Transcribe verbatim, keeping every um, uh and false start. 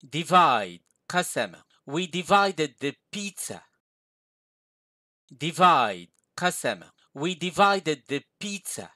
divide, قسم. We divided the pizza. Divide, قسم. We divided the pizza.